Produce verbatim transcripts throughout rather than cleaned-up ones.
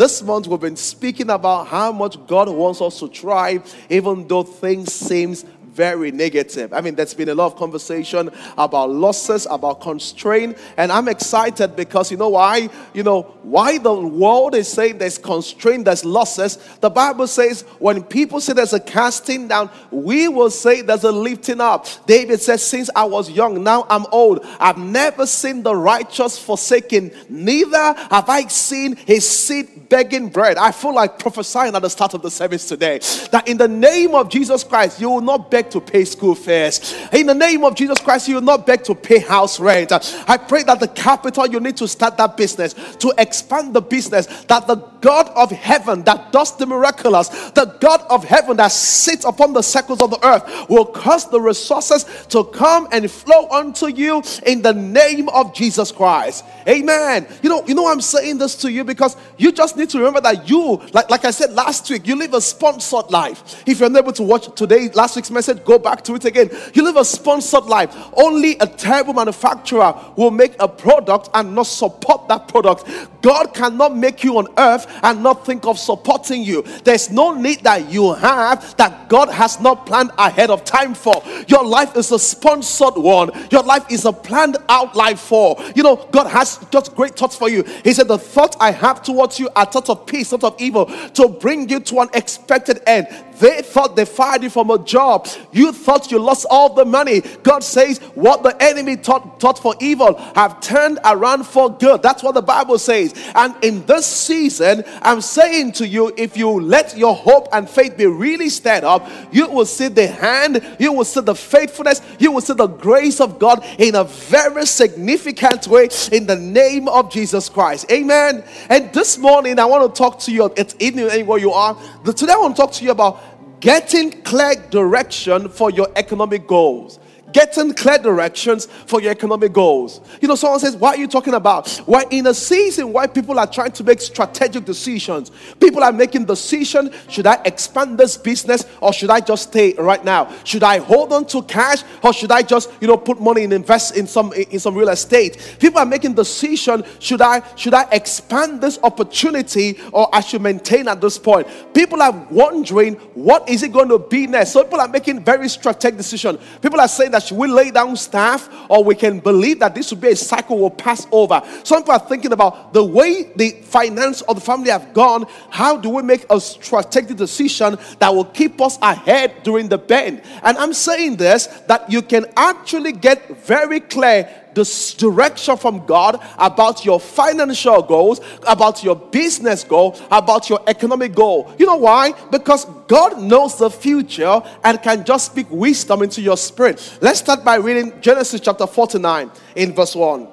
This month we've been speaking about how much God wants us to try, even though things seem very negative. I mean, there's been a lot of conversation about losses, about constraint, and I'm excited because you know why? You know, why the world is saying there's constraint, there's losses. The Bible says when people say there's a casting down, we will say there's a lifting up. David says, since I was young, now I'm old. I've never seen the righteous forsaken, neither have I seen his seed begging bread. I feel like prophesying at the start of the service today, that in the name of Jesus Christ, you will not beg to pay school fares. In the name of Jesus Christ, you will not beg to pay house rent. I pray that the capital you need to start that business, to expand the business, that the God of heaven that does the miraculous, the God of heaven that sits upon the circles of the earth, will cause the resources to come and flow unto you in the name of Jesus Christ. Amen. You know, you know I'm saying this to you because you just need to remember that you, like, like I said last week, you live a sponsored life. If you're unable to watch today, last week's message, go back to it again. You live a sponsored life. Only a terrible manufacturer will make a product and not support that product. God cannot make you on earth and not think of supporting you. There's no need that you have that God has not planned ahead of time for. Your life is a sponsored one. Your life is a planned out life for. You know, God has just great thoughts for you. He said, the thoughts I have towards you are thoughts of peace, not of evil, to bring you to an expected end. They thought they fired you from a job. You thought you lost all the money. God says, what the enemy thought, thought for evil, have turned around for good. That's what the Bible says. And in this season, I'm saying to you, if you let your hope and faith be really stirred up, you will see the hand, you will see the faithfulness, you will see the grace of God in a very significant way in the name of Jesus Christ. Amen. And this morning, I want to talk to you, it's evening, anywhere you are. Today, I want to talk to you about getting clear direction for your economic goals. Getting clear directions for your economic goals. You know, someone says, what are you talking about? We're in a season where people are trying to make strategic decisions. People are making decisions, should I expand this business or should I just stay right now? Should I hold on to cash or should I just, you know, put money and invest in some in some real estate? People are making decisions, should I, should I expand this opportunity or I should maintain at this point? People are wondering, what is it going to be next? So people are making very strategic decisions. People are saying that, should we lay down staff or we can believe that this will be a cycle will pass over? Some people are thinking about the way the finance of the family have gone. How do we make a strategic decision that will keep us ahead during the bend? And I'm saying this, that you can actually get very clear this direction from God about your financial goals, about your business goal, about your economic goal. You know why? Because God knows the future and can just speak wisdom into your spirit. Let's start by reading Genesis chapter forty-nine in verse one.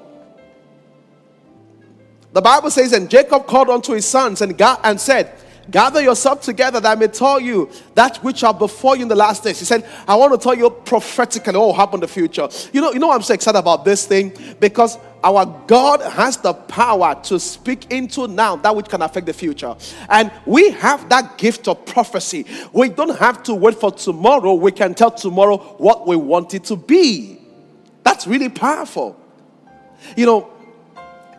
The Bible says, and Jacob called unto his sons and, and said, gather yourself together that I may tell you that which are before you in the last days. He said, I want to tell you prophetically what will happen in the future. You know, you know I'm so excited about this thing because our God has the power to speak into now that which can affect the future. And we have that gift of prophecy. We don't have to wait for tomorrow. We can tell tomorrow what we want it to be. That's really powerful. You know,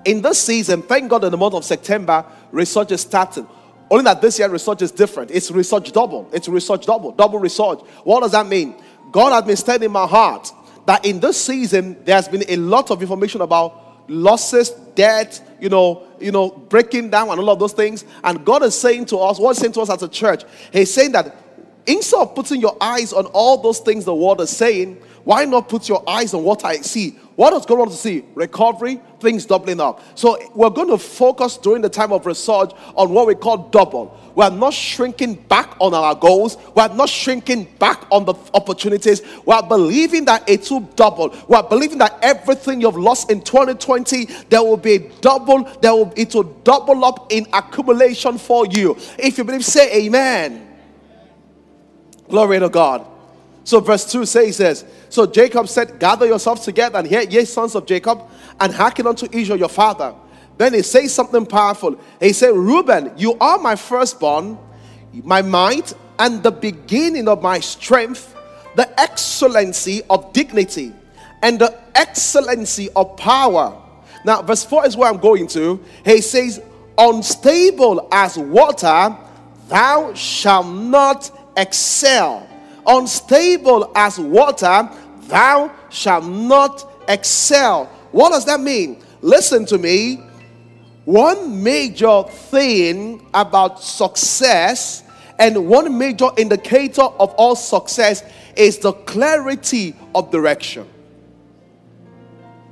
in this season, thank God in the month of September, research is starting. Only that this year research is different. It's research double. It's research double. Double research. What does that mean? God has been stirring in my heart that in this season, there has been a lot of information about losses, debt, you know, you know, breaking down and all of those things. And God is saying to us, what he's saying to us as a church, he's saying that instead of putting your eyes on all those things the world is saying, why not put your eyes on what I see? What does God want to see? Recovery, things doubling up. So we're going to focus during the time of research on what we call double. We're not shrinking back on our goals. We're not shrinking back on the opportunities. We're believing that it will double. We're believing that everything you've lost in twenty twenty, there will be a double. There will, it will double up in accumulation for you. If you believe, say amen. Glory to God. So verse two says this, so Jacob said, gather yourselves together and hear, ye sons of Jacob, and hearken unto Israel your father. Then he says something powerful. He said, Reuben, you are my firstborn, my might, and the beginning of my strength, the excellency of dignity, and the excellency of power. Now verse four is where I'm going to. He says, unstable as water, thou shalt not excel. Unstable as water, thou shalt not excel. What does that mean? Listen to me. One major thing about success and one major indicator of all success is the clarity of direction.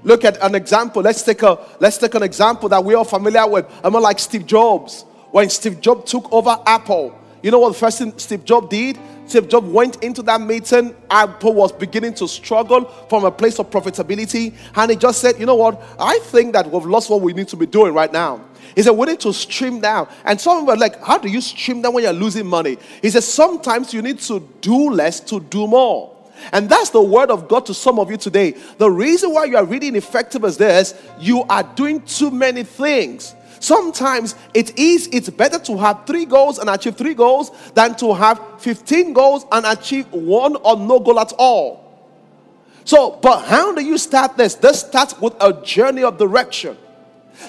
Look at an example. Let's take a let's take an example that we are familiar with. I'm not like Steve Jobs. When Steve Jobs took over Apple, you know what the first thing Steve Jobs did? Steve Jobs went into that meeting. Apple was beginning to struggle from a place of profitability. And he just said, you know what? I think that we've lost what we need to be doing right now. He said, we need to stream down. And some were like, how do you stream down when you're losing money? He said, sometimes you need to do less to do more. And that's the word of God to some of you today. The reason why you are really ineffective is this: you are doing too many things. Sometimes it is, it's better to have three goals and achieve three goals than to have fifteen goals and achieve one or no goal at all. So, but how do you start this? This starts with a journey of direction.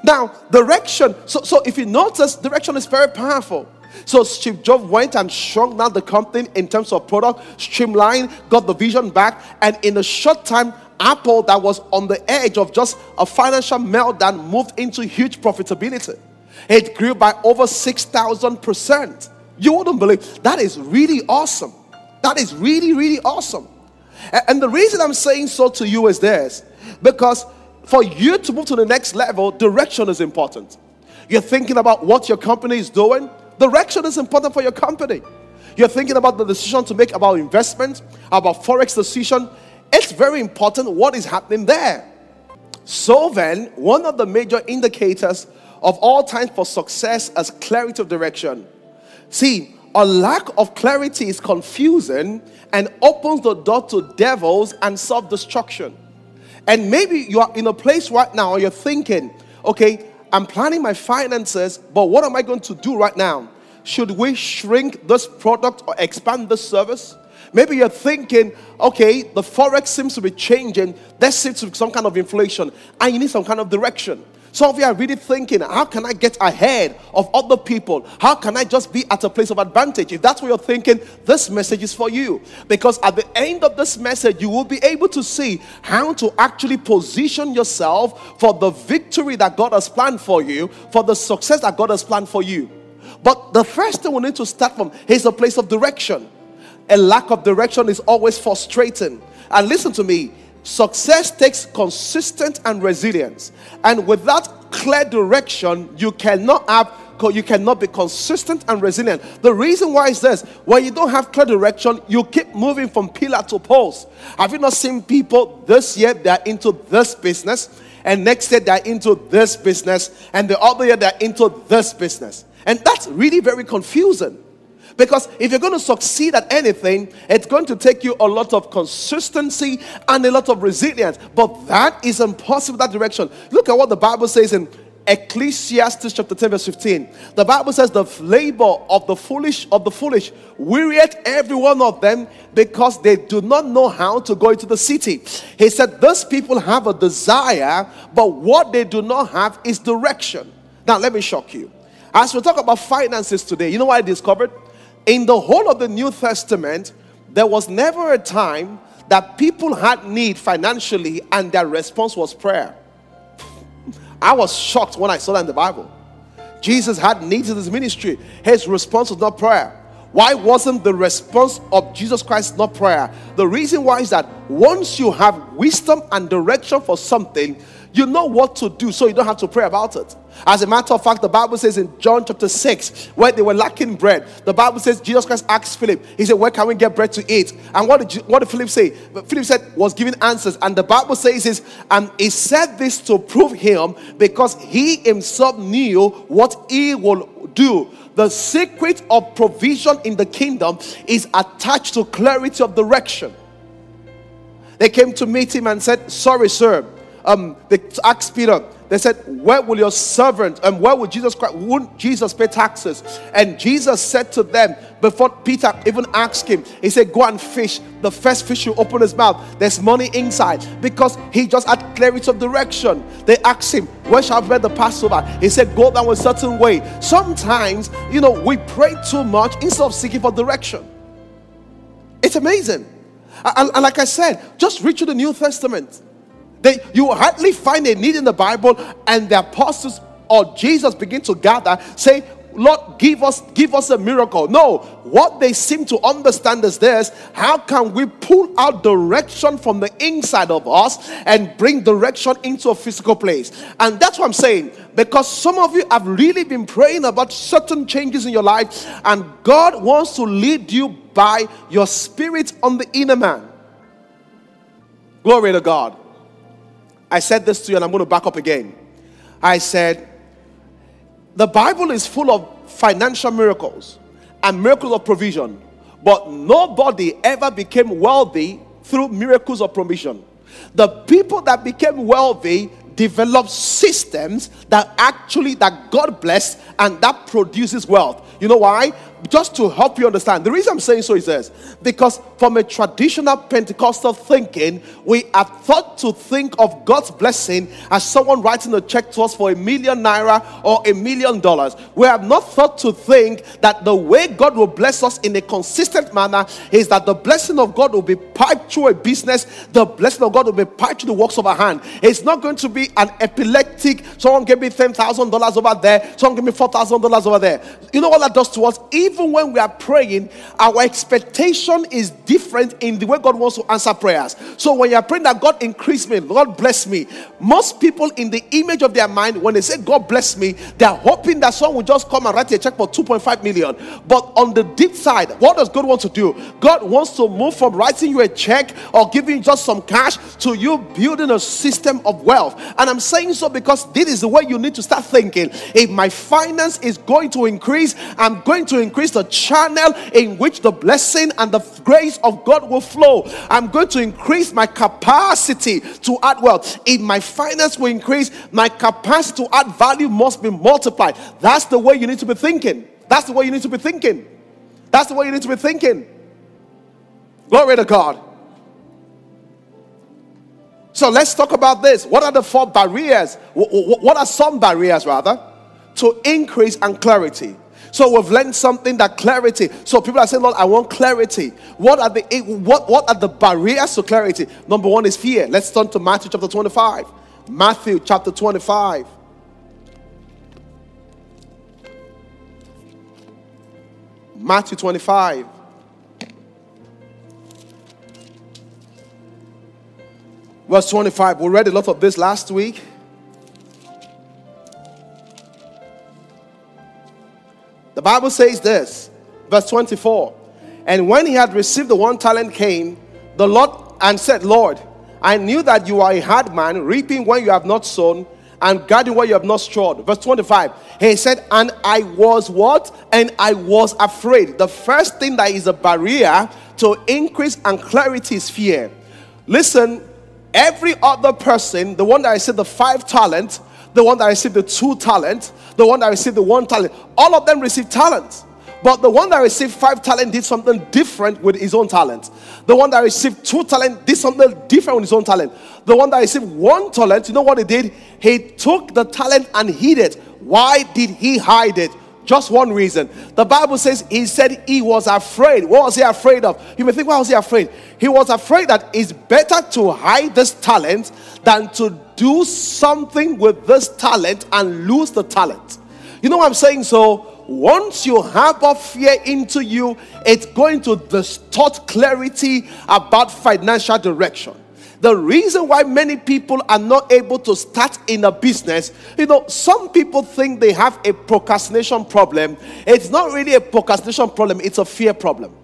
Now, direction, so, so if you notice, direction is very powerful. So Steve Jobs went and shrunk down the company in terms of product, streamlined, got the vision back, and in a short time, Apple, that was on the edge of just a financial meltdown, moved into huge profitability. It grew by over six thousand percent. You wouldn't believe. That is really awesome. That is really, really awesome. And the reason I'm saying so to you is this: because for you to move to the next level, direction is important. You're thinking about what your company is doing. Direction is important for your company. You're thinking about the decision to make about investment, about forex decision. It's very important what is happening there. So then, one of the major indicators of all time for success is clarity of direction. See, a lack of clarity is confusing and opens the door to devils and self-destruction. And maybe you are in a place right now where you're thinking, okay, I'm planning my finances, but what am I going to do right now? Should we shrink this product or expand this service? Maybe you're thinking, okay, the forex seems to be changing. There seems to be some kind of inflation. And you need some kind of direction. Some of you are really thinking, how can I get ahead of other people? How can I just be at a place of advantage? If that's what you're thinking, this message is for you. Because at the end of this message, you will be able to see how to actually position yourself for the victory that God has planned for you, for the success that God has planned for you. But the first thing we need to start from is a place of direction. A lack of direction is always frustrating. And listen to me, success takes consistency and resilience. And without clear direction, you cannot have, you cannot be consistent and resilient. The reason why is this: when you don't have clear direction, you keep moving from pillar to post. Have you not seen people this year, they're into this business, and next year they're into this business, and the other year they're into this business? And that's really very confusing. Because if you're going to succeed at anything, it's going to take you a lot of consistency and a lot of resilience. But that is impossible, that direction. Look at what the Bible says in Ecclesiastes chapter ten, verse fifteen. The Bible says, the labor of the foolish of the foolish wearieth every one of them, because they do not know how to go into the city. He said, those people have a desire, but what they do not have is direction. Now, let me shock you. As we talk about finances today, you know what I discovered? In the whole of the New Testament, there was never a time that people had need financially and their response was prayer. I was shocked when I saw that in the Bible. Jesus had needs in his ministry. His response was not prayer. Why wasn't the response of Jesus Christ not prayer? The reason why is that once you have wisdom and direction for something, you know what to do, so you don't have to pray about it. As a matter of fact, the Bible says in John chapter six, where they were lacking bread, the Bible says Jesus Christ asked Philip, he said, where can we get bread to eat? And what did, what did Philip say? Philip said, was giving answers. And the Bible says this, and he said this to prove him, because he himself knew what he will do. The secret of provision in the kingdom is attached to clarity of direction. They came to meet him and said, sorry, sir. Um, they asked Peter, They said, where will your servant, and where would Jesus Christ, wouldn't Jesus pay taxes? And Jesus said to them, before Peter even asked him, he said, go and fish. The first fish who opened his mouth, there's money inside, because he just had clarity of direction. They asked him, where shall I bear the Passover? He said, go down a certain way. Sometimes, you know, we pray too much instead of seeking for direction. It's amazing. And, and like I said, just read through the New Testament. They, you hardly find a need in the Bible, and the apostles or Jesus begin to gather, say, Lord, give us, give us a miracle. No, what they seem to understand is this: how can we pull out direction from the inside of us and bring direction into a physical place? And that's what I'm saying, because some of you have really been praying about certain changes in your life, and God wants to lead you by your spirit on the inner man. Glory to God. I said this to you, and I'm going to back up again. I said, the Bible is full of financial miracles and miracles of provision, but nobody ever became wealthy through miracles of provision. The people that became wealthy developed systems that actually, that God blessed, and that produces wealth. You know why? Just to help you understand. The reason I'm saying so is this: because from a traditional Pentecostal thinking, we are taught to think of God's blessing as someone writing a check to us for a million naira or a million dollars. We have not thought to think that the way God will bless us in a consistent manner is that the blessing of God will be piped through a business. The blessing of God will be piped through the works of our hand. It's not going to be an epileptic, someone gave me ten thousand dollars over there, someone gave me four thousand dollars over there. You know what that does to us? Even when we are praying, our expectation is different in the way God wants to answer prayers. So when you are praying that God increase me, God bless me, most people in the image of their mind, when they say God bless me, they are hoping that someone will just come and write a check for two point five million. But on the deep side, what does God want to do? God wants to move from writing you a check or giving you just some cash to you building a system of wealth. And I'm saying so because this is the way you need to start thinking. If my finance is going to increase, I'm going to increase the channel in which the blessing and the grace of God will flow. I'm going to increase my capacity to add wealth. If my finance will increase, my capacity to add value must be multiplied. That's the way you need to be thinking. That's the way you need to be thinking. That's the way you need to be thinking. Glory to God. So let's talk about this. What are the four barriers? What are some barriers, rather, to increase and clarity? So we've learned something, that clarity. So people are saying, Lord, I want clarity. What are the what, what are the barriers to clarity? Number one is fear. Let's turn to Matthew chapter twenty-five. Matthew chapter twenty-five. Matthew twenty-five. Verse twenty-five. We read a lot of this last week. The Bible says this, verse twenty-four. And when he had received the one talent came, the Lord and said, Lord, I knew that you are a hard man, reaping when you have not sown, and gathering where you have not strawed. Verse twenty-five. He said, and I was what? And I was afraid. The first thing that is a barrier to increase and clarity is fear. Listen, every other person, the one that I said, the five talents, the one that received the two talents, the one that received the one talent, all of them received talents. But the one that received five talents did something different with his own talent. The one that received two talents did something different with his own talent. The one that received one talent, you know what he did? He took the talent and hid it. Why did he hide it? Just one reason. The Bible says he said he was afraid. What was he afraid of? You may think, why was he afraid? He was afraid that it's better to hide this talent than to do something with this talent and lose the talent. You know what I'm saying? So once you harbor fear into you, it's going to distort clarity about financial direction. The reason why many people are not able to start in a business, you know, some people think they have a procrastination problem. It's not really a procrastination problem, it's a fear problem.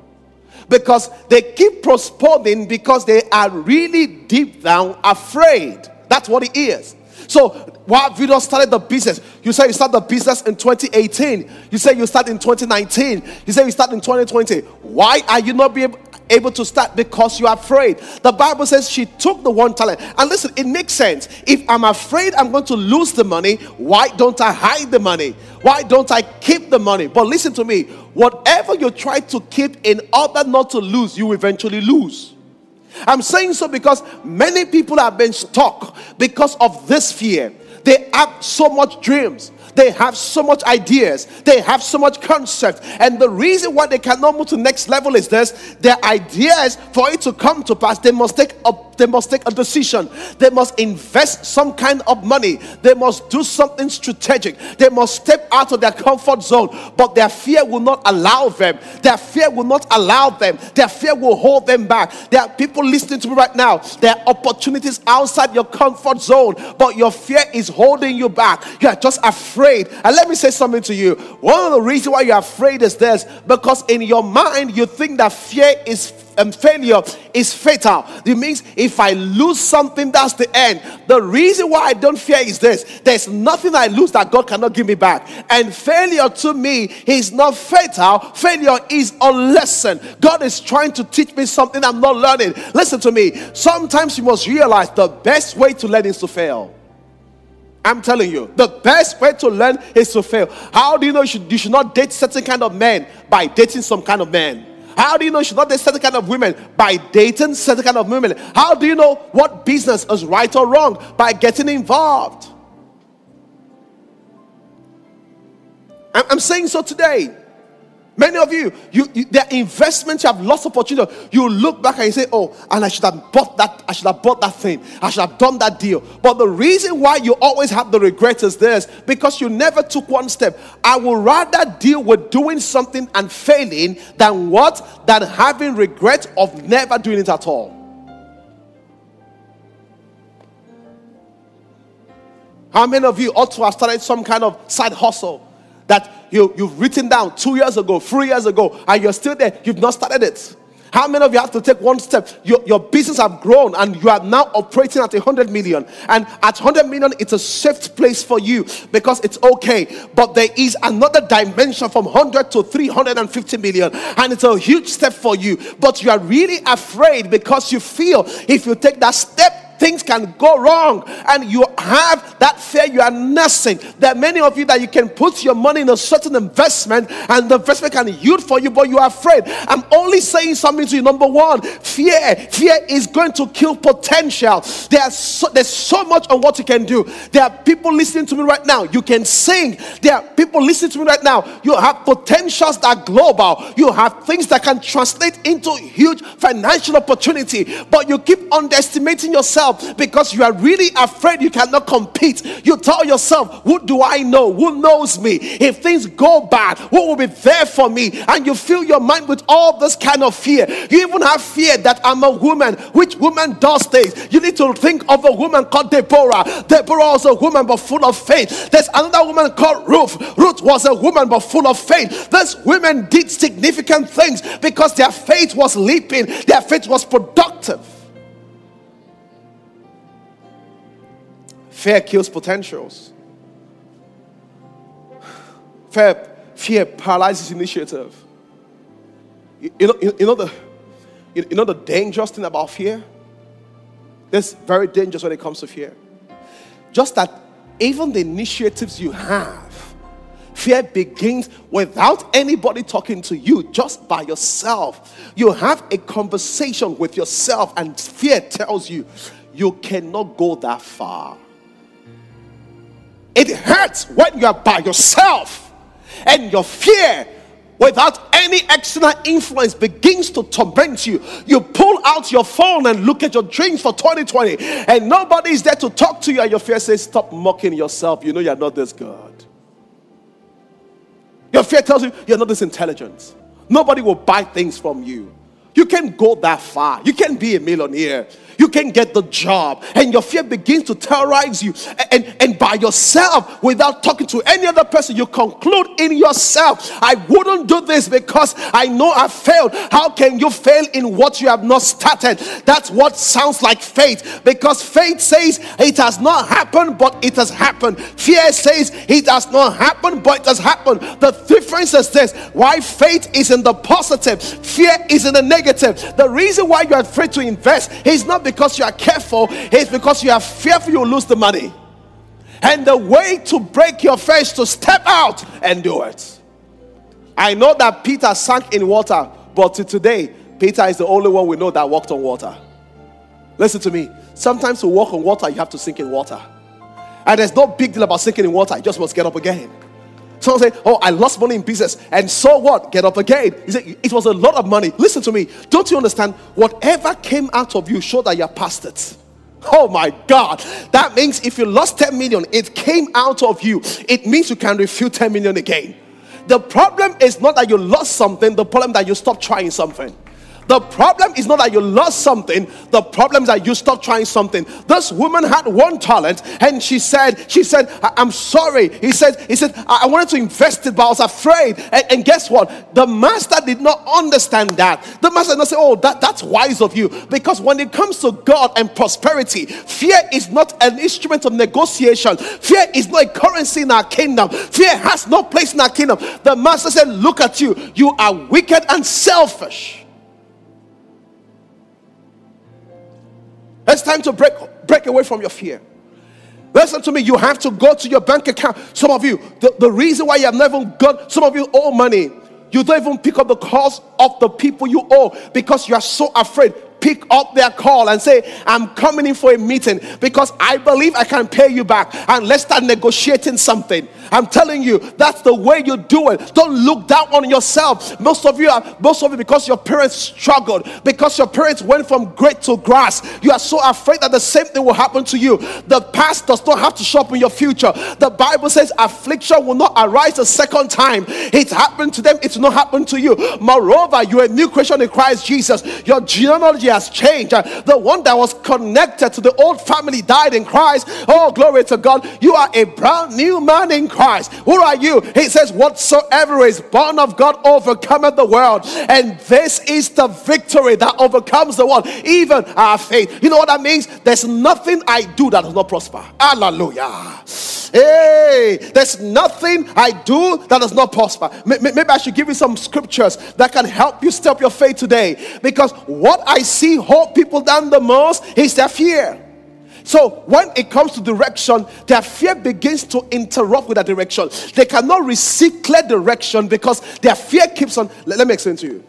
Because they keep postponing because they are really deep down afraid. That's what it is. So, why have you not started the business? You say you start the business in twenty eighteen. You say you start in twenty nineteen. You say you start in twenty twenty. Why are you not be able... able to start because you are afraid. The Bible says she took the one talent. And listen, it makes sense. If I'm afraid I'm going to lose the money, why don't I hide the money? Why don't I keep the money? But listen to me. Whatever you try to keep in order not to lose, you eventually lose. I'm saying so because many people have been stuck because of this fear. They have so much dreams. They have so much ideas. They have so much concept. And the reason why they cannot move to the next level is this. Their ideas, for it to come to pass, they must take a, they must take a decision. They must invest some kind of money. They must do something strategic. They must step out of their comfort zone. But their fear will not allow them. Their fear will not allow them. Their fear will hold them back. There are people listening to me right now. There are opportunities outside your comfort zone. But your fear is holding you back. You are just afraid. And let me say something to you. One of the reasons why you're afraid is this, because in your mind you think that fear is and failure is fatal. It means if I lose something, that's the end. The reason why I don't fear is this: there's nothing I lose that God cannot give me back. And failure to me is not fatal. Failure is a lesson. God is trying to teach me something I'm not learning. Listen to me. Sometimes you must realize the best way to learn is to fail. I'm telling you, the best way to learn is to fail. How do you know you should, you should not date certain kind of men? By dating some kind of men. How do you know you should not date certain kind of women? By dating certain kind of women. How do you know what business is right or wrong? By getting involved. I'm, I'm saying so today. Many of you, you, you their investments, you have lost opportunity. You look back and you say, oh, and I should have bought that, I should have bought that thing, I should have done that deal. But the reason why you always have the regret is this, because you never took one step. I would rather deal with doing something and failing than what? Than having regret of never doing it at all. How many of you ought to have started some kind of side hustle that you, you've written down two years ago, three years ago, and you're still there? You've not started it. How many of you have to take one step? Your, your business have grown and you are now operating at one hundred million. And at one hundred million, it's a safe place for you because it's okay. But there is another dimension from one hundred to three hundred fifty million. And it's a huge step for you. But you are really afraid because you feel if you take that step, things can go wrong, and you have that fear you are nursing. There are many of you that you can put your money in a certain investment, and the investment can yield for you, but you are afraid. I'm only saying something to you. Number one, fear. Fear is going to kill potential. There's so, there's so much on what you can do. There are people listening to me right now. You can sing. There are people listening to me right now. You have potentials that are global. You have things that can translate into huge financial opportunity, but you keep underestimating yourself, because you are really afraid you cannot compete. You tell yourself, what do I know? Who knows me? If things go bad, who will be there for me? And you fill your mind with all this kind of fear. You even have fear that I'm a woman. Which woman does this? You need to think of a woman called Deborah. Deborah was a woman but full of faith. There's another woman called Ruth. Ruth was a woman but full of faith. These women did significant things because their faith was leaping. Their faith was productive. Fear kills potentials. Fear, fear paralyzes initiative. You, you know, you, you know the, you, you know the dangerous thing about fear. That's very dangerous when it comes to fear. Just that, even the initiatives you have, fear begins without anybody talking to you, just by yourself. You have a conversation with yourself, and fear tells you, you cannot go that far. It hurts when you are by yourself, and your fear, without any external influence, begins to torment you. You pull out your phone and look at your dreams for twenty twenty, and nobody is there to talk to you, and your fear says, stop mocking yourself. You know you're not this good. Your fear tells you you're not this intelligent. Nobody will buy things from you. You can't go that far. You can't be a millionaire. You can't get the job. And your fear begins to terrorize you. And, and, and by yourself, without talking to any other person, you conclude in yourself, I wouldn't do this because I know I failed. How can you fail in what you have not started? That's what sounds like faith. Because faith says it has not happened, but it has happened. Fear says it has not happened, but it has happened. The difference is this. Why faith is in the positive, fear is in the negative. negative. The reason why you are afraid to invest is not because you are careful, it's because you are fearful you'll lose the money. And the way to break your faith is to step out and do it. I know that Peter sank in water, but to today, Peter is the only one we know that walked on water. Listen to me. Sometimes to walk on water, you have to sink in water. And there's no big deal about sinking in water. You just must get up again. Someone say, oh, I lost money in business. And so what? Get up again. You say, it was a lot of money. Listen to me. Don't you understand? Whatever came out of you, show that you're past it. Oh my God. That means if you lost ten million, it came out of you. It means you can refill ten million again. The problem is not that you lost something. The problem is that you stopped trying something. The problem is not that you lost something. The problem is that you stopped trying something. This woman had one talent, and she said, she said, I I'm sorry. He said, he said, I, I wanted to invest it, but I was afraid. And, and guess what? The master did not understand that. The master did not say, oh, that, that's wise of you. Because when it comes to God and prosperity, fear is not an instrument of negotiation. Fear is not a currency in our kingdom. Fear has no place in our kingdom. The master said, look at you. You are wicked and selfish. It's time to break break away from your fear. Listen to me. You have to go to your bank account. Some of you, the, the reason why you have never got, some of you owe money. You don't even pick up the calls of the people you owe because you are so afraid. Pick up their call and say, I'm coming in for a meeting because I believe I can pay you back. And let's start negotiating something. I'm telling you, that's the way you do it. Don't look down on yourself. Most of you are, most of you, because your parents struggled, because your parents went from grape to grass, you are so afraid that the same thing will happen to you. The past does not have to show up in your future. The Bible says affliction will not arise a second time. It happened to them, it will not happen to you. Moreover, you're a new creation in Christ Jesus. Your genealogy has changed. The one that was connected to the old family died in Christ. Oh, glory to God. You are a brand new man in Christ. Who are you? He says, whatsoever is born of God overcometh the world. And this is the victory that overcomes the world, even our faith. You know what that means? There's nothing I do that does not prosper. Hallelujah. Hey, there's nothing I do that does not prosper. Maybe I should give you some scriptures that can help you step your faith today. Because what I see hold people down the most is their fear. So when it comes to direction, their fear begins to interrupt with that direction. They cannot receive clear direction because their fear keeps on. Let, let me explain to you.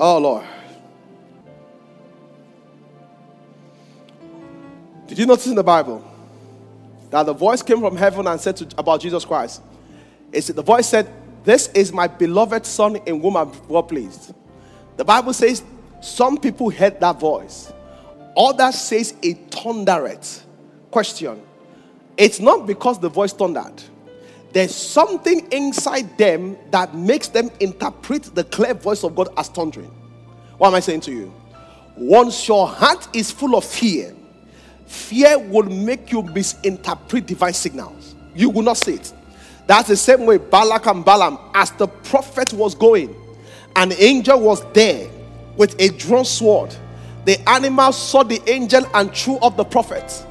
Oh Lord. Did you notice in the Bible that the voice came from heaven and said to, about Jesus Christ? It's, the voice said, this is my beloved son in whom I'm well pleased. The Bible says some people heard that voice. Others says it thundered. Question. It's not because the voice thundered. There's something inside them that makes them interpret the clear voice of God as thundering. What am I saying to you? Once your heart is full of fear, fear will make you misinterpret divine signals. You will not see it. That's the same way Balak and Balaam, as the prophet was going, an angel was there with a drawn sword. The animal saw the angel and threw up the prophet.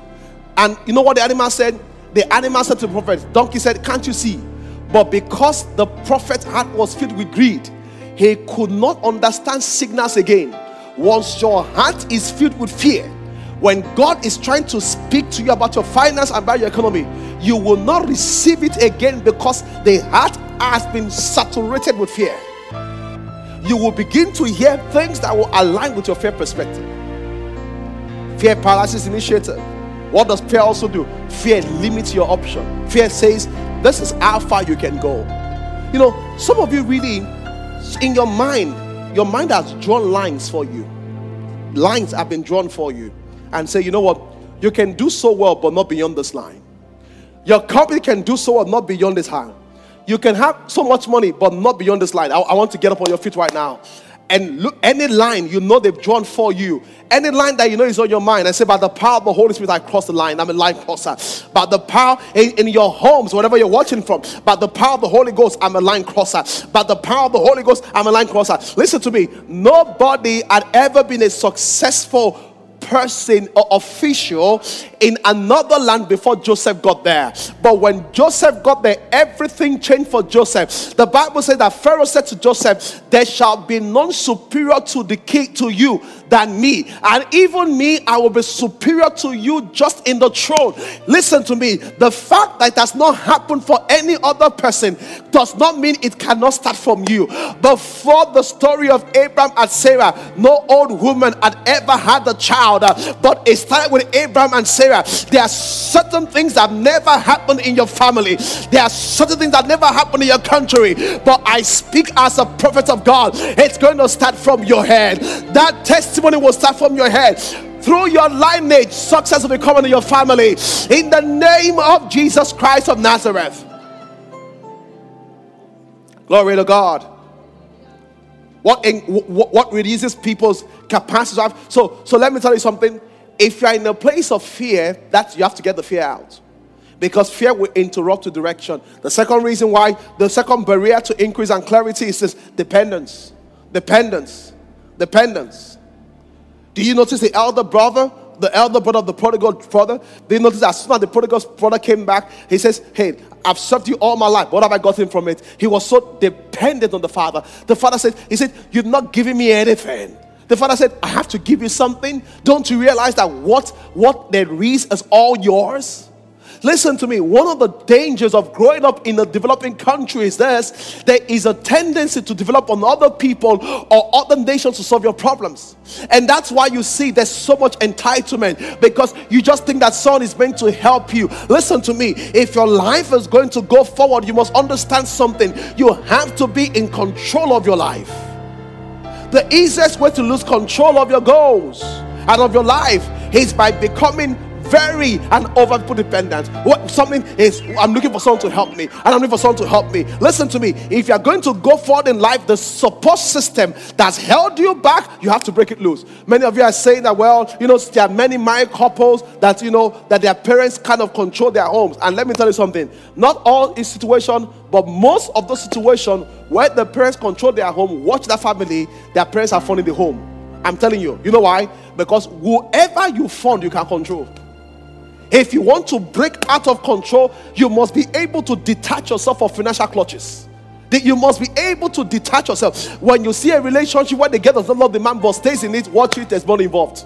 And you know what the animal said? The animal said to the prophet, donkey said, can't you see? But because the prophet's heart was filled with greed, he could not understand signals again. Once your heart is filled with fear, when God is trying to speak to you about your finance and about your economy, you will not receive it again because the heart has been saturated with fear. You will begin to hear things that will align with your fear perspective. Fear paralysis initiated. What does fear also do? Fear limits your option. Fear says, this is how far you can go. You know, some of you really, in your mind, your mind has drawn lines for you. Lines have been drawn for you. And say, you know what? You can do so well, but not beyond this line. Your company can do so well, not beyond this line. You can have so much money, but not beyond this line. I, I want to get up on your feet right now. And look, any line you know they've drawn for you, any line that you know is on your mind, I say, by the power of the Holy Spirit, I cross the line. I'm a line crosser. By the power in, in your homes, wherever you're watching from, by the power of the Holy Ghost, I'm a line crosser. By the power of the Holy Ghost, I'm a line crosser. Listen to me. Nobody had ever been a successful person or official in another land before Joseph got there. But when Joseph got there, everything changed for Joseph. The Bible says that Pharaoh said to Joseph, there shall be none superior to the king, to you, than me. And even me, I will be superior to you just in the throne. Listen to me. The fact that it has not happened for any other person does not mean it cannot start from you. Before the story of Abraham and Sarah, no old woman had ever had a child, but it started with Abraham and Sarah. There are certain things that never happened in your family. There are certain things that never happened in your country, but I speak as a prophet of God. It's going to start from your head. That testimony will start from your head. Through your lineage, success will be coming to your family. In the name of Jesus Christ of Nazareth. Glory to God. What, in, what, what releases people's capacity? So, so let me tell you something. If you're in a place of fear, that you have to get the fear out. Because fear will interrupt your direction. The second reason why, the second barrier to increase and clarity is this: dependence. Dependence. Dependence. Do you notice the elder brother, the elder brother of the prodigal brother? Do you notice that as soon as the prodigal brother came back, he says, hey, I've served you all my life. What have I gotten from it? He was so dependent on the father. The father said, he said, you've not given me anything. The father said, I have to give you something. Don't you realize that what, what there is is all yours? Listen to me. One of the dangers of growing up in a developing country is this: there is a tendency to develop on other people or other nations to solve your problems. And that's why you see there's so much entitlement, because you just think that someone is meant to help you. Listen to me. If your life is going to go forward, you must understand something. You have to be in control of your life. The easiest way to lose control of your goals and of your life is by becoming very and over dependent. What something is, I'm looking for someone to help me, and I'm looking for someone to help me. Listen to me. If you're going to go forward in life, the support system that's held you back, you have to break it loose. Many of you are saying that, well, you know, there are many married couples that, you know, that their parents kind of control their homes. And let me tell you something. Not all is situation, but most of those situations where the parents control their home, watch that family, their parents are funding the home. I'm telling you. You know why? Because whoever you fund, you can control. If you want to break out of control, you must be able to detach yourself from financial clutches. You must be able to detach yourself. When you see a relationship where the girl doesn't love the man but stays in it, watch it, there's money involved.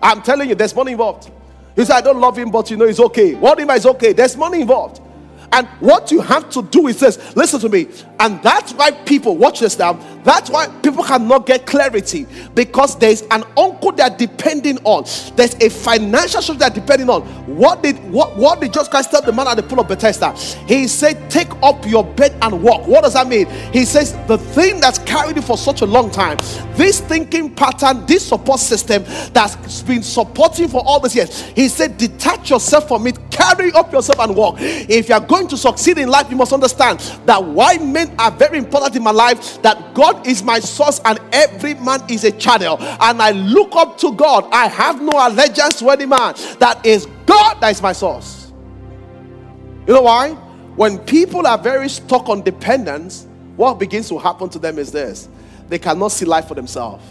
I'm telling you, there's money involved. You say, I don't love him, but you know it's okay. What if it's okay? There's money involved. And what you have to do is this. Listen to me. And that's why people, watch this now, that's why people cannot get clarity, because there's an uncle they're depending on. There's a financial source they're depending on. What did what, what did Jesus Christ tell the man at the pool of Bethesda? He said, take up your bed and walk. What does that mean? He says, the thing that's carried you for such a long time, this thinking pattern, this support system that's been supporting for all these years, he said, detach yourself from it, carry up yourself and walk. If you're going to succeed in life, you must understand that why men are very important in my life, that God is my source and every man is a channel, and I look up to God. I have no allegiance to any man. That is God, that is my source. You know why? When people are very stuck on dependence, what begins to happen to them is this: they cannot see life for themselves.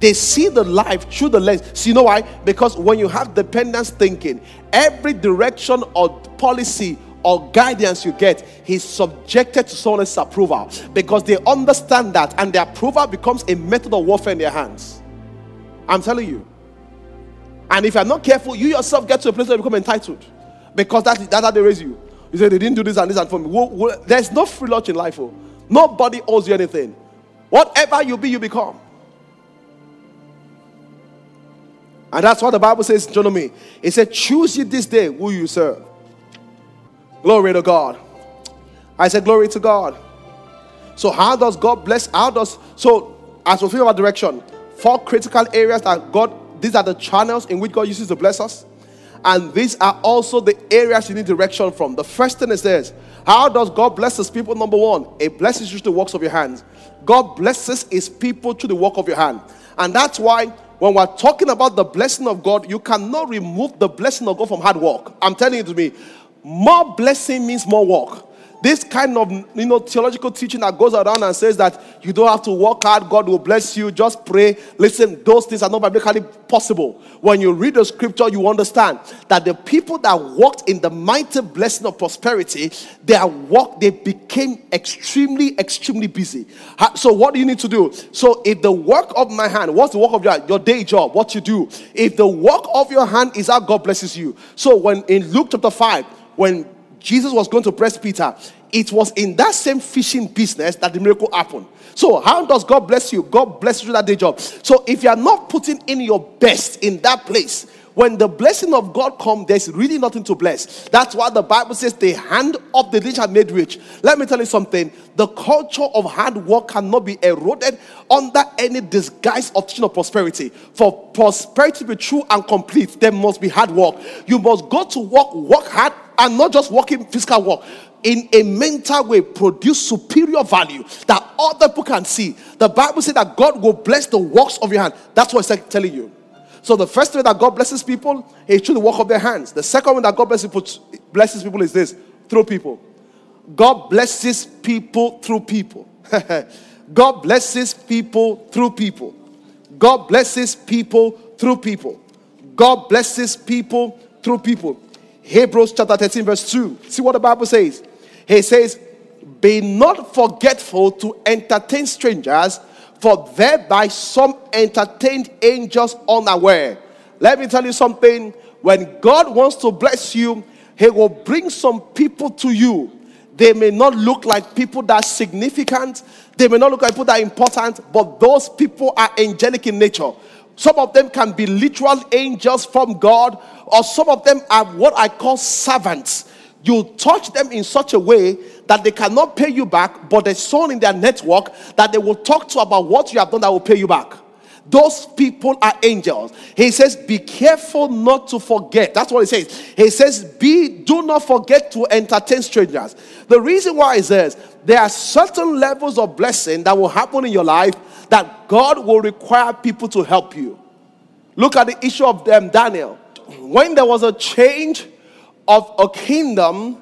They see the life through the lens. So you know why? Because when you have dependence thinking, every direction or policy or guidance you get, he's subjected to someone else's approval, because they understand that, and their approval becomes a method of warfare in their hands. I'm telling you. And if you're not careful, you yourself get to a place where you become entitled, because that's, that's how they raise you. You say, they didn't do this and this and for me. We'll, we'll, there's no free lunch in life. Oh. Nobody owes you anything. Whatever you be, you become. And that's what the Bible says, Deuteronomy. It said, choose you this day who you serve. Glory to God. I said, glory to God. So how does God bless? How does, so as we think about direction, four critical areas that God, these are the channels in which God uses to bless us. And these are also the areas you need direction from. The first thing is this: how does God bless his people? Number one, it blesses you through the works of your hands. God blesses his people through the work of your hand. And that's why, when we're talking about the blessing of God, you cannot remove the blessing of God from hard work. I'm telling you to me, more blessing means more work. this kind of, you know, theological teaching that goes around and says that you don't have to work hard, God will bless you, just pray. Listen, those things are not biblically possible. When you read the scripture, you understand that the people that walked in the mighty blessing of prosperity, their work, they became extremely, extremely busy. So what do you need to do? So if the work of my hand, what's the work of your hand? Your day job, what you do. If the work of your hand is how God blesses you. So when in Luke chapter five, when Jesus was going to press Peter, it was in that same fishing business that the miracle happened. So how does God bless you? God blesses you that day job. So if you are not putting in your best in that place, when the blessing of God comes, there's really nothing to bless. That's why the Bible says the hand of the rich are made rich. Let me tell you something. The culture of hard work cannot be eroded under any disguise of teaching of prosperity. For prosperity to be true and complete, there must be hard work. You must go to work, work hard, and not just working physical work. In a mental way, produce superior value that other people can see. The Bible says that God will bless the works of your hand. That's what it's telling you. So the first way that God blesses people is through the work of their hands. The second way that God blesses people, blesses people is this, through people. God blesses people through people. God blesses people through people. God blesses people through people. God blesses people through people. Hebrews chapter thirteen verse two. See what the Bible says. He says, be not forgetful to entertain strangers, for thereby some entertained angels unaware. Let me tell you something. When God wants to bless you, he will bring some people to you. They may not look like people that are significant. They may not look like people that are important. But those people are angelic in nature. Some of them can be literal angels from God. Or some of them are what I call servants. You touch them in such a way that they cannot pay you back, but there's someone in their network that they will talk to about what you have done that will pay you back. Those people are angels. He says, be careful not to forget. That's what he says. He says, be, do not forget to entertain strangers. The reason why he says, there are certain levels of blessing that will happen in your life that God will require people to help you. Look at the issue of them, Daniel. When there was a change of a kingdom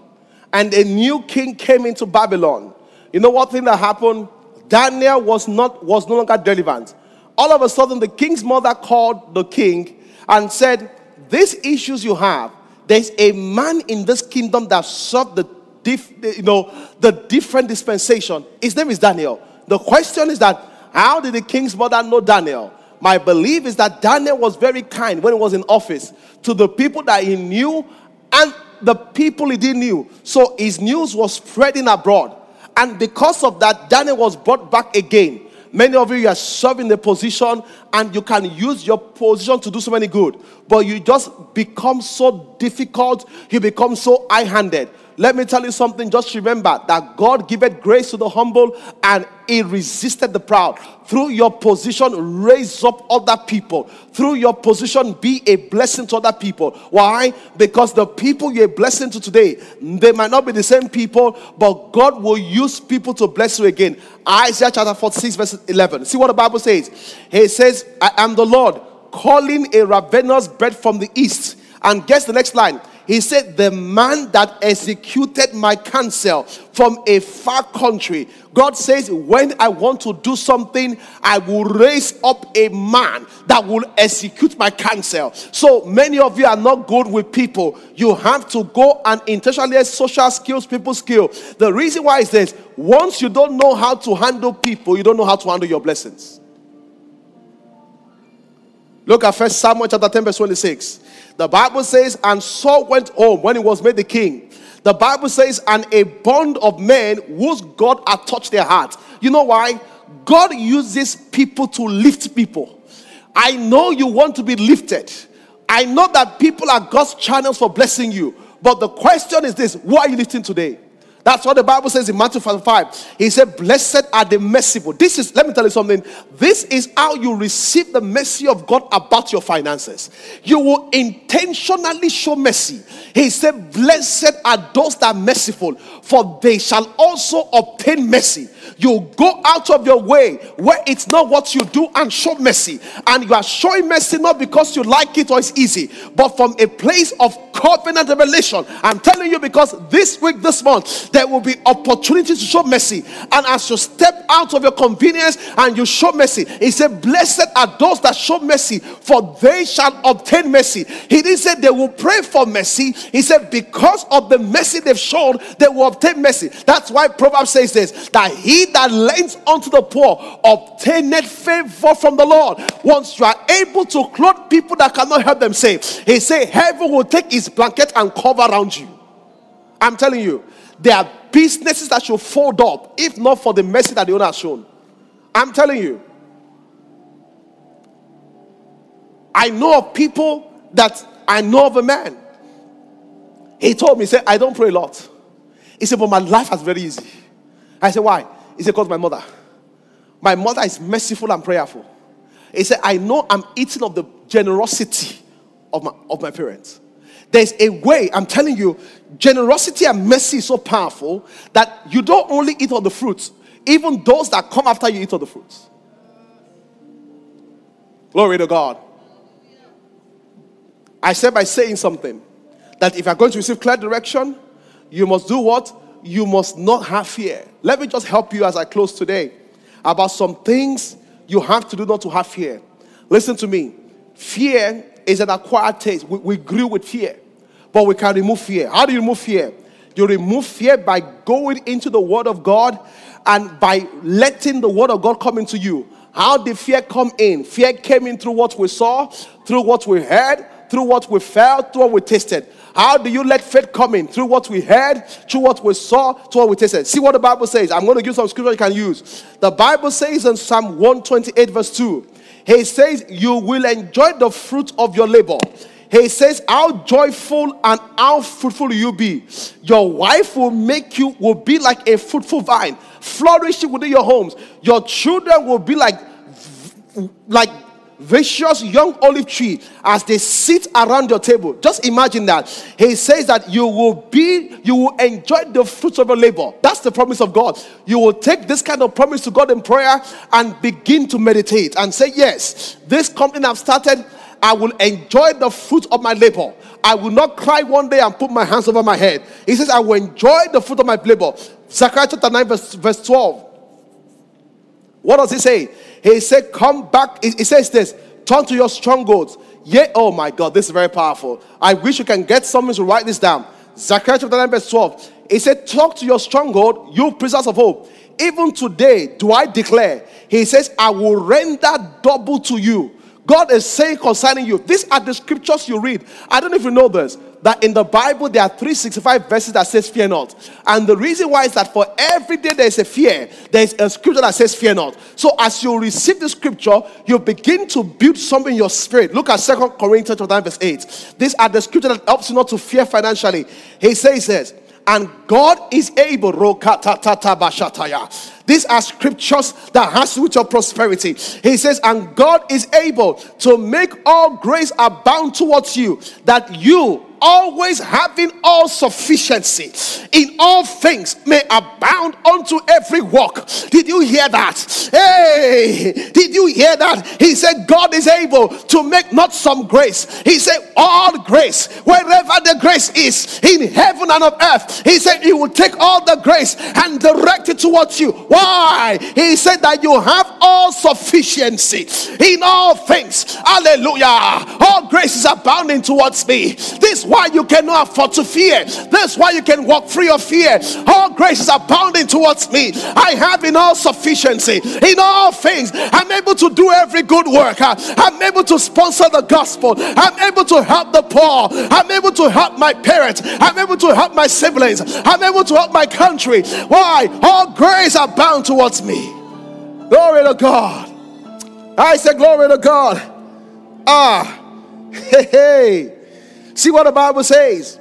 and a new king came into Babylon, you know what thing that happened? Daniel was not was no longer relevant. All of a sudden, the king's mother called the king and said, these issues you have, there's a man in this kingdom that served the diff, you know the different dispensation. His name is Daniel. The question is that, how did the king's mother know Daniel? My belief is that Daniel was very kind when he was in office to the people that he knew and the people he didn't know. So his news was spreading abroad. And because of that, Daniel was brought back again. Many of you, you are serving the position and you can use your position to do so many good. But you just become so difficult. You become so high-handed. Let me tell you something. Just remember that God giveth grace to the humble and he resisted the proud. Through your position, raise up other people. Through your position, be a blessing to other people. Why? Because the people you're a blessing to today, they might not be the same people, but God will use people to bless you again. Isaiah chapter forty-six verse eleven. See what the Bible says. He says, I am the Lord, calling a ravenous bread from the east. And guess the next line. He said, the man that executed my counsel from a far country. God says, when I want to do something, I will raise up a man that will execute my counsel. So many of you are not good with people. You have to go and intentionally social skills, people skill. The reason why is this. Once you don't know how to handle people, you don't know how to handle your blessings. Look at First Samuel chapter ten verse twenty-six. The Bible says, and Saul went home when he was made the king. The Bible says, and a bond of men whose God had touched their hearts. You know why? God uses people to lift people. I know you want to be lifted. I know that people are God's channels for blessing you. But the question is this, who are you lifting today? That's what the Bible says in Matthew five. He said, blessed are the merciful. This is, let me tell you something. This is how you receive the mercy of God about your finances. You will intentionally show mercy. He said, blessed are those that are merciful, for they shall also obtain mercy. You go out of your way where it's not what you do and show mercy. And you are showing mercy not because you like it or it's easy, but from a place of covenant revelation. I'm telling you, because this week, this month, there will be opportunities to show mercy. And as you step out of your convenience and you show mercy, he said, blessed are those that show mercy, for they shall obtain mercy. He didn't say they will pray for mercy. He said, because of the mercy they've shown, they will obtain mercy. That's why Proverbs says this, that he that lends unto the poor obtaineth favor from the Lord. Once you are able to clothe people that cannot help themselves, he said, heaven will take his blanket and cover around you. I'm telling you, there are businesses that should fold up if not for the mercy that the owner has shown. I'm telling you, I know of people that I know of a man. He told me, he said, I don't pray a lot. He said, but my life is very easy. I said, why? He said, because my mother. My mother is merciful and prayerful. He said, I know I'm eating of the generosity of my, of my parents. There's a way, I'm telling you, generosity and mercy is so powerful that you don't only eat of the fruits, even those that come after you eat of the fruits. Glory to God. I said by saying something, that if you're going to receive clear direction, you must do what? You must not have fear. Let me just help you as I close today about some things you have to do not to have fear. Listen to me. Fear is an acquired taste. We, we grew with fear, but we can remove fear. How do you remove fear? You remove fear by going into the Word of God and by letting the Word of God come into you. How did fear come in? Fear came in through what we saw, through what we heard, through what we felt, through what we tasted. How do you let faith come in? Through what we heard, through what we saw, through what we tasted. See what the Bible says. I'm going to give some scripture you can use. The Bible says in Psalm one twenty-eight verse two, he says, you will enjoy the fruit of your labor. He says, how joyful and how fruitful you be. Your wife will make you, will be like a fruitful vine, flourishing within your homes. Your children will be like, like vicious young olive tree as they sit around your table. Just imagine that. He says that you will be, you will enjoy the fruits of your labor. That's the promise of God. You will take this kind of promise to God in prayer and begin to meditate and say, yes, this company I've started, I will enjoy the fruit of my labor. I will not cry one day and put my hands over my head. He says, I will enjoy the fruit of my labor. Zechariah chapter nine verse, verse twelve. What does he say? He said, come back. He says this, turn to your strongholds. Yeah, oh my God, this is very powerful. I wish you can get someone to write this down. Zechariah chapter nine verse twelve. He said, talk to your stronghold, you prisoners of hope. Even today do I declare. He says, I will render double to you. God is saying concerning you, these are the scriptures you read. I don't know if you know this, that in the Bible there are three hundred sixty-five verses that says fear not. And the reason why is that for every day there is a fear, there is a scripture that says fear not. So as you receive the scripture, you begin to build something in your spirit. Look at Second Corinthians nine verse eight. These are the scriptures that helps you not to fear financially. He says this, and God is able. These are scriptures that has to do with your prosperity. He says, and God is able to make all grace abound towards you, that you, always having all sufficiency in all things, may abound unto every work. Did you hear that? Hey, did you hear that? He said, God is able to make not some grace. He said, all grace, wherever the grace is, in heaven and on earth. He said, he will take all the grace and direct it towards you. Why? He said that you have all sufficiency in all things. Hallelujah. All grace is abounding towards me. This why you cannot afford to fear. That's why you can walk free of fear. All grace is abounding towards me. I have in all sufficiency in all things. I'm able to do every good work. I'm able to sponsor the gospel. I'm able to help the poor. I'm able to help my parents. I'm able to help my siblings. I'm able to help my country. Why? All grace abound towards me. Glory to God. I say glory to God. Ah, hey, hey. See what the Bible says.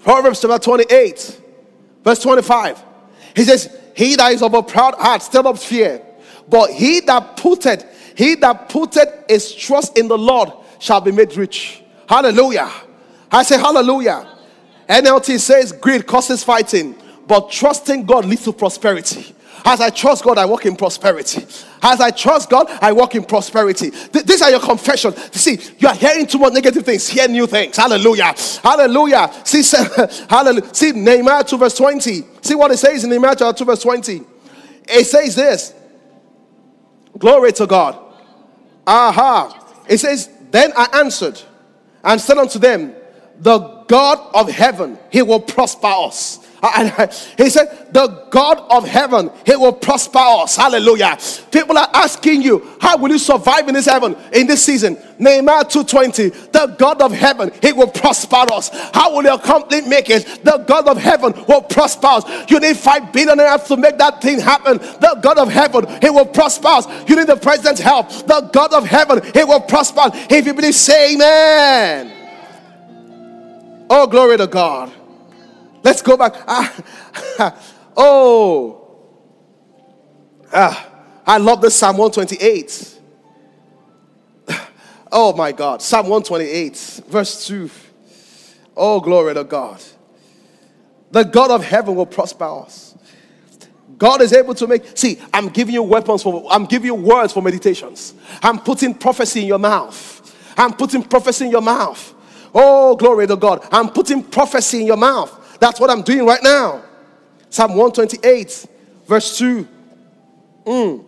Proverbs chapter twenty-eight, verse twenty-five. He says, he that is of a proud heart still of fear, but he that putteth, he that putteth his trust in the Lord shall be made rich. Hallelujah. I say hallelujah. N L T says, greed causes fighting, But trusting God leads to prosperity. As I trust God, I walk in prosperity. As I trust God, I walk in prosperity. Th- these are your confessions. See, you are hearing too much negative things. Hear new things. Hallelujah. Hallelujah. See, hallelujah. See Nehemiah two verse twenty. See what it says in Nehemiah two verse twenty. It says this. Glory to God. Aha. It says, then I answered and said unto them, the God of heaven, he will prosper us. He said, the God of heaven, he will prosper us. Hallelujah. People are asking you, how will you survive in this heaven, in this season? Nehemiah two twenty, the God of heaven, he will prosper us. How will your company make it? The God of heaven will prosper us. You need five billionaires to make that thing happen. The God of heaven, he will prosper us. You need the president's help. The God of heaven, he will prosper us. If you believe, say amen. Oh, glory to God. Let's go back. Ah, oh, ah, I love this Psalm one twenty-eight. Oh my God, Psalm one twenty-eight, verse two. Oh, glory to God. The God of heaven will prosper us. God is able to make. See, I'm giving you weapons for. I'm giving you words for meditations. I'm putting prophecy in your mouth. I'm putting prophecy in your mouth. Oh, glory to God. I'm putting prophecy in your mouth. That's what I'm doing right now. Psalm one twenty-eight, verse two. Mm.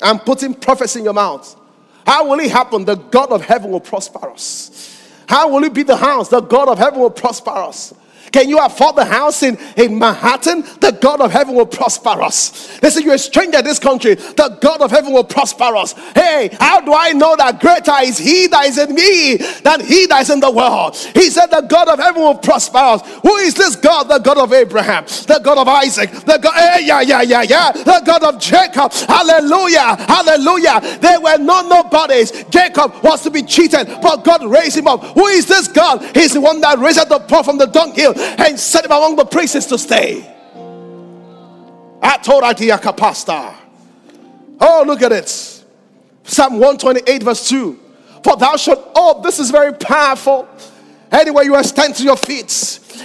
I'm putting prophecy in your mouth. How will it happen? The God of heaven will prosper us. How will it be the house? The God of heaven will prosper us. Can you afford the house in, in Manhattan? The God of heaven will prosper us. They say, you're a stranger in this country. The God of heaven will prosper us. Hey, how do I know that greater is he that is in me than he that is in the world? He said, the God of heaven will prosper us. Who is this God? The God of Abraham, the God of Isaac, the God, hey, yeah, yeah, yeah, yeah, the God of Jacob. Hallelujah, hallelujah. They were not nobodies. Jacob was to be cheated, but God raised him up. Who is this God? He's the one that raised up the poor from the dunghill and set him among the priests to stay. Oh, look at it. Psalm one twenty-eight, verse two. For thou shalt, oh, this is very powerful. Anyway, you are stand to your feet.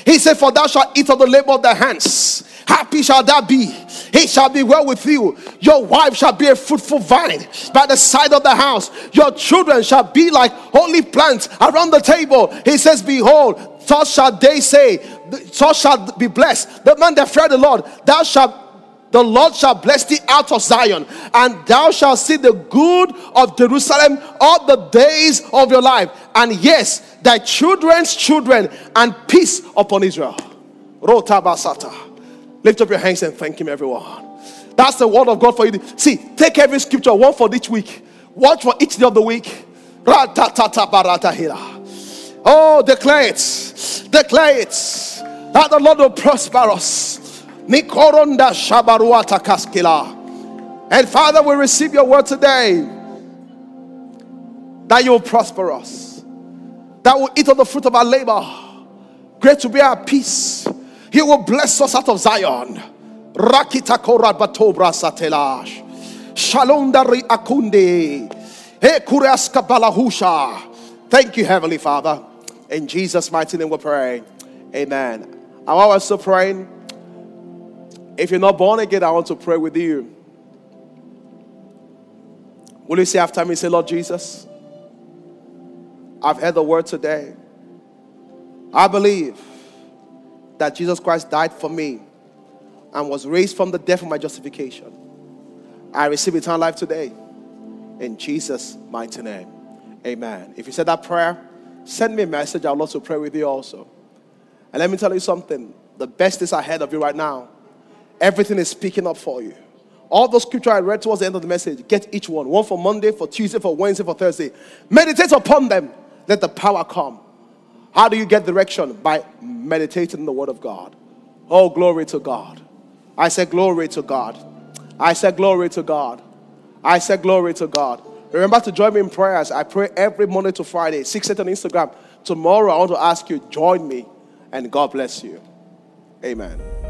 He said, for thou shalt eat of the labor of thy hands. Happy shall thou be. It shall be well with you. Your wife shall be a fruitful vine by the side of the house. Your children shall be like holy plants around the table. He says, behold, thus shall they say, thus shall be blessed the man that fear the Lord. Thou shalt, the Lord shall bless thee out of Zion, and thou shalt see the good of Jerusalem all the days of your life. And yes, thy children's children, and peace upon Israel. Lift up your hands and thank him, everyone. That's the word of God for you. See, take every scripture, one for each week, one for each day of the week. Oh, declare it, declare it, that the Lord will prosper us. And Father, we receive your word today, that you will prosper us, that we will eat of the fruit of our labor. Great will be our peace. He will bless us out of Zion. Thank you, Heavenly Father. In Jesus' mighty name we pray. Amen. I'm also praying. If you're not born again, I want to pray with you. Will you say after me, say, Lord Jesus, I've heard the word today. I believe that Jesus Christ died for me and was raised from the dead for my justification. I receive eternal life today. In Jesus' mighty name. Amen. If you said that prayer, send me a message. I'd love to pray with you also. And let me tell you something. The best is ahead of you right now. Everything is speaking up for you. All those scriptures I read towards the end of the message, get each one. One for Monday, for Tuesday, for Wednesday, for Thursday. Meditate upon them. Let the power come. How do you get direction? By meditating on the word of God. Oh, glory to God. I say glory to God. I say glory to God. I say glory to God. Remember to join me in prayers. I pray every Monday to Friday, six thirty on Instagram. Tomorrow, I want to ask you, join me, and God bless you. Amen.